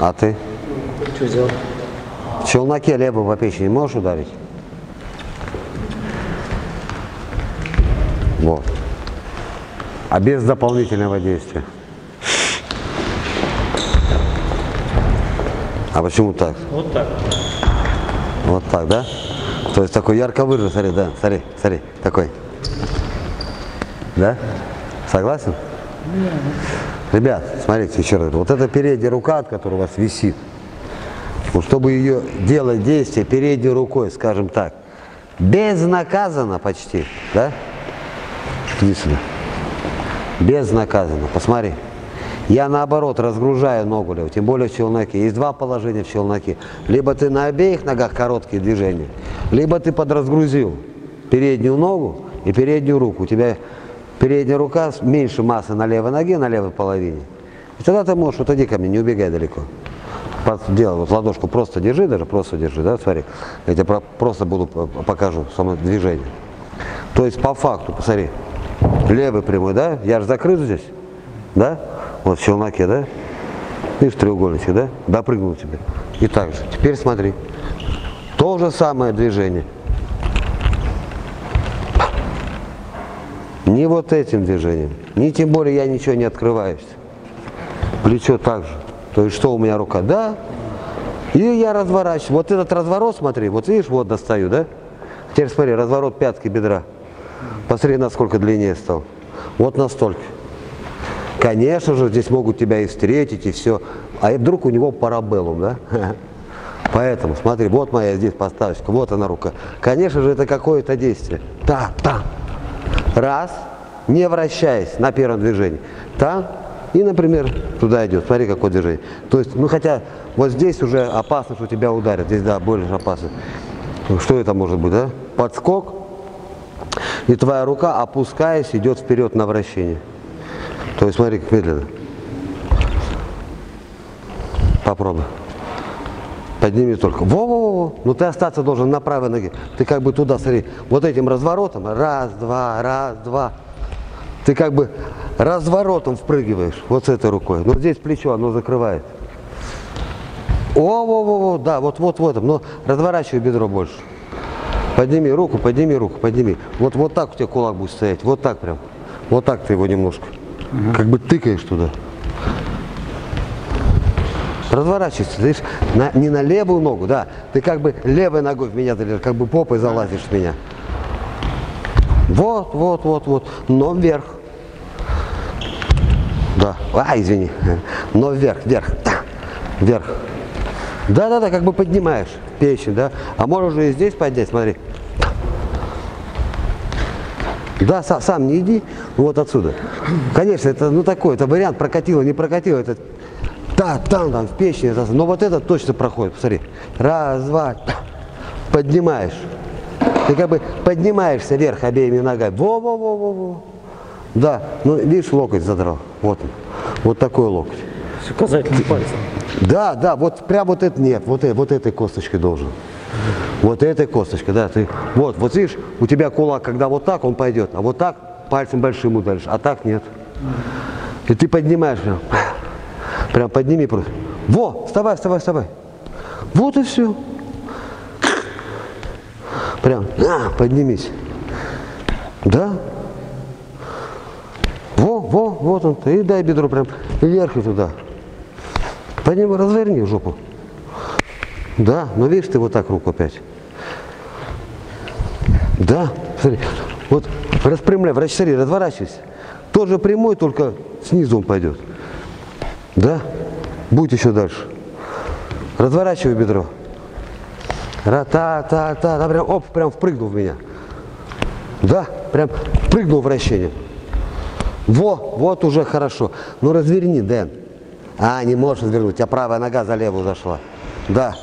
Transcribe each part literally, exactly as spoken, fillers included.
А ты? Что сделал? В челноке левую поперечную можешь ударить? Вот. А без дополнительного действия. А почему так? Вот так. Вот так, да? То есть такой ярко выраженный, смотри, да, смотри, смотри, такой. Да? Согласен? Нет. Ребят, смотрите еще раз. Вот это передняя рука, от которой у вас висит. Вот чтобы ее делать действие передней рукой, скажем так, безнаказанно почти, да? Безнаказанно. Посмотри. Я наоборот разгружаю ногу, тем более в челноке. Есть два положения в челноке. Либо ты на обеих ногах короткие движения, либо ты подразгрузил переднюю ногу и переднюю руку. У тебя передняя рука меньше массы на левой ноге, на левой половине. И тогда ты можешь, вот иди ко мне, не убегай далеко. Делай, вот ладошку просто держи, даже просто держи, да, смотри. Я тебе про просто буду покажу само движение. То есть по факту, посмотри, левый прямой, да, я же закрыт здесь, да? Вот в челноке, да? И в треугольнике, да? Допрыгнул тебе. И так же. Теперь смотри. То же самое движение. Не вот этим движением. Ни тем более я ничего не открываюсь. Плечо так же. То есть что у меня рука? Да. И я разворачиваю. Вот этот разворот, смотри. Вот видишь, вот достаю, да? Теперь смотри, разворот пятки бедра. Посмотри, насколько длиннее стал. Вот настолько. Конечно же, здесь могут тебя и встретить, и все. А вдруг у него парабеллум, да? Поэтому, смотри, вот моя здесь поставочка, вот она рука. Конечно же, это какое-то действие. Та, та. Раз, не вращаясь на первом движении. Та, и, например, туда идет. Смотри, какое движение. То есть, ну, хотя вот здесь уже опасно, что тебя ударят. Здесь, да, больше опасно. Что это может быть, да? Подскок, и твоя рука, опускаясь, идет вперед на вращение. То есть смотри, как медленно. Попробуй. Подними только. Во-во-во. Но ты остаться должен на правой ноге. Ты как бы туда, смотри, вот этим разворотом. Раз, два, раз, два. Ты как бы разворотом впрыгиваешь. Вот с этой рукой. Но здесь плечо, оно закрывает. О-во-во-во. Да, вот-вот-вот. Но разворачивай бедро больше. Подними руку, подними руку, подними. Вот, вот так у тебя кулак будет стоять. Вот так прям. Вот так ты его немножко. Угу. Как бы тыкаешь туда. Разворачивайся, видишь, на, не на левую ногу, да. Ты как бы левой ногой в меня залезешь, как бы попой залазишь в меня. Вот, вот, вот, вот. Но вверх. Да. А, извини. Но вверх, вверх. Вверх. Да-да-да, как бы поднимаешь печень, да. А можешь же и здесь поднять, смотри. Да, сам, сам не иди, вот отсюда. Конечно, это ну такой, это вариант, прокатило, не прокатило, это да, там, там, в печени, но вот это точно проходит, посмотри. Раз, два, поднимаешь. Ты как бы поднимаешься вверх обеими ногами. Во-во-во-во-во. Да, ну видишь, локоть задрал, вот он, вот такой локоть. С указательным пальцем. Да, да, вот прям вот это нет, вот, вот этой косточкой должен. Вот этой косточкой, да, ты, вот, вот видишь, у тебя кулак, когда вот так, он пойдет, а вот так пальцем большим ударишь, а так нет. И ты поднимаешь прям, прям подними просто. Во, вставай, вставай, вставай. Вот и все. Прям, а, поднимись. Да. Во, во, вот он, и дай бедро прям вверх и туда. Подними, разверни жопу. Да, но видишь, ты вот так руку опять. Да, смотри, вот распрямляй, вращай, разворачивайся. Тоже прямой, только снизу он пойдет. Да, будь еще дальше. Разворачивай бедро. Ра-та-та-та, да, прям, оп, прям впрыгнул в меня. Да, прям впрыгнул вращение. Во, вот уже хорошо. Ну разверни, Дэн. А, не можешь развернуть, у тебя правая нога за левую зашла. Да.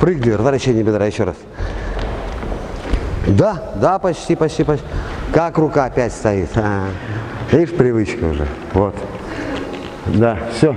Прыгай, разворачивание бедра, еще раз. Да, да, почти, почти, почти. Как рука опять стоит. А, видишь, привычка уже. Вот. Да, все.